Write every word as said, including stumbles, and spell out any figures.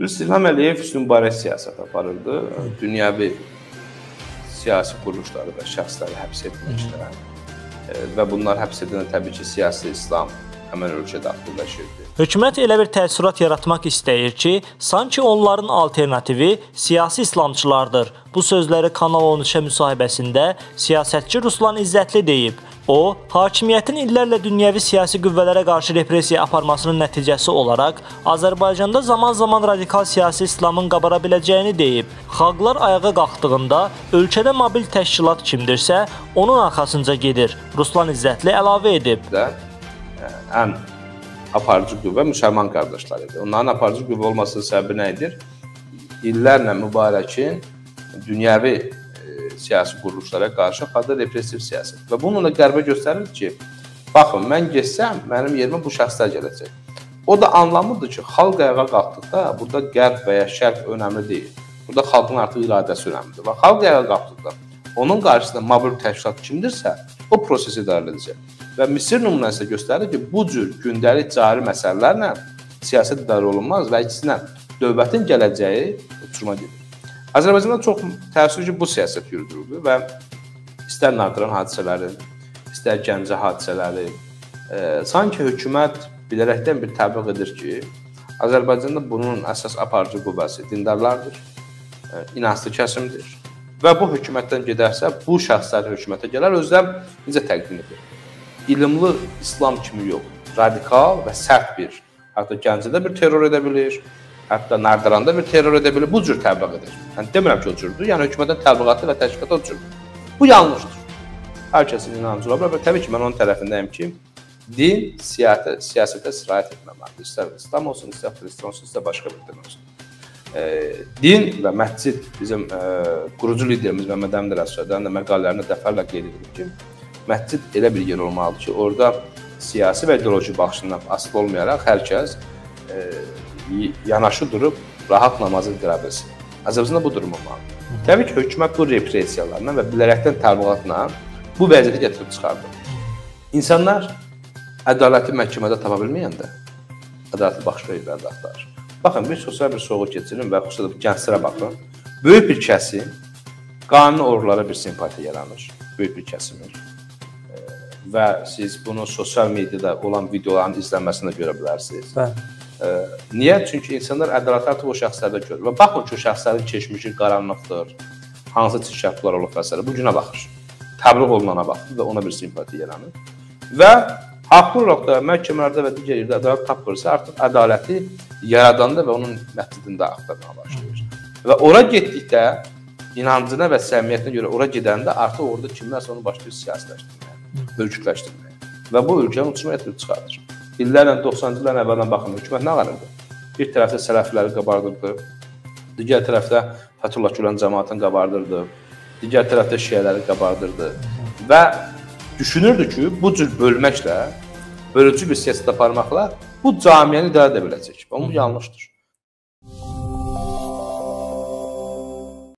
Biz İlham Əliyev üstün barə siyasət aparırdı. Dünyavi siyasi quruluşları və şəxsləri həbs etmişlər. Və bunlar həbs edilən təbii ki, siyasi İslam həmən ölkədə aktivləşirdi. Hökumət elə bir təəssürat yaratmaq istəyir ki, sanki onların alternativi siyasi islamçılardır. Bu sözləri Kanal on üçə müsahibəsində siyasətçi Ruslan İzzətli deyib. O, hakimiyyətin illərlə dünyəvi siyasi qüvvələrə qarşı repressiya aparmasının nəticəsi olaraq Azərbaycanda zaman-zaman radikal siyasi İslamın qabara biləcəyini deyib. Xalqlar ayağa qalxdığında ölkədə mobil təşkilat kimdirsə, onun arxasınca gedir. Ruslan İzzətli əlavə edib. Ən aparıcı qüvvə müsəlman qardaşlarıdır. Onların aparıcı qüvvə olmasının səbəbi nədir? İllərlə Mübarəkin dünyəvi siyasi quruluşlara qarşı xalqda repressiv siyasət. Və bununla qərbə göstərir ki, baxın, mən geçsəm, mənim yerimə bu şəxslər gələcək. O da anlamıdır ki, xalq ayağa qalxdıqda burada qərb və ya şərq önəmli deyil. Burada xalqın artıq iradəsi önəmlidir. Və xalq ayağa qalxdıqda onun qarşısında mobil təşkilat kimdirsə, o prosesi idarə edəcək. Və Misir nümunəsi göstərir ki, bu cür gündəlik cari məsələlərlə siyasət idarə olunmaz və ikisinə dövlətin gələcəyi uçuruma gedir. Azərbaycanda çox təəssüf ki, bu siyasət yürüdürüldü və istər Nardaran hadisələri, istər Gəncə hadisələri, e, sanki hökumət bilərəkdən bir təbliğ edir ki, Azərbaycanda bunun əsas aparıcı qüvvəsi dindarlardır, e, inanclı kəsimdir və bu hökumətdən gedərsə, bu şəxslər hökumətə gələr, özləri necə təqdim edir? İlimli İslam kimi yox, radikal və sərt bir, hətta Gəncədə bir terror edə bilir, hətta Nardaranda bir terror edə bilir, bu cür təbliğ edir. Yəni, demirəm ki, o cürdür. Yəni, hökumətin təbliğatı və təşkilatı o cürdür. Bu yanlışdır. Hər kəsin inancı ola bilər. Təbii ki, mən onun tərəfindəyim ki, din siyasətə, siyasətə sirayət etməməlidir. İstər İslam olsun, istər Xristian olsun, istər başqa bir din olsun. E, din və məscid, bizim e, qurucu liderimiz Məhəmməd Rəsulullah məqalələrini dəfələrlə qeyd edib ki, məscid elə bir yer olmalıdır ki, orada siyasi və ideoloji baxışından asılı olmayaraq hər kəs e, yanaşı durub rahat namazı qıra bilsin. Azərbaycanda bu durum olmalıdır. Təbii ki, hökumət bu repressiyalarla və bilərəkdən təbliğatla bu vəziyyəti gətirib çıxardı. İnsanlar ədaləti məhkəmədə tapa bilməyəndə ədalətli baxışla irəlidə axtarır. Baxın, bir sosial bir soğuq keçirin və xüsusən gənclərə baxın. Böyük bir kəsim qanuni ordulara bir simpati yaranır. Böyük bir kəsimdir. Və siz bunu sosial mediada olan videoların izlənməsində görə bilərsiniz. Bəli. Niyə? Çünki insanlar ədaləti artıq o şəxslərdə görür. Və baxın ki, o şəxslərin keçmişi qaranlıqdır, hansı çirkəflər olub vəsələ. Bu günə baxır, təbliğ olunana baxır və ona bir simpati yaranır. Və haqlı olaraq da məhkəmələrdə və digər yerdə ədalət tapırsa, artıq ədaləti yaradanda və onun məhdudunda axtarmağa başlayır. Və ora getdikdə, inancına və səmiyyətinə görə ora gedəndə artıq orada kimlərsə onu başlayır siyasiləşdirməyə, ölkükləşdirməyə. Və bu ölkənin uçuruma gətirib çıxardır. İllərlə, doxsancı illərin əvvəldən baxın, hökumət nə qarırdı? Bir tərəfdə sələfləri qabardırdı, digər tərəfdə Fəthullah Gülen cəmaatını qabardırdı, digər tərəfdə şiələri qabardırdı və düşünürdü ki, bu cür bölməklə, bölücü bir siyasət aparmaqla bu camiəni idarə edə biləcək. Bu yanlışdır.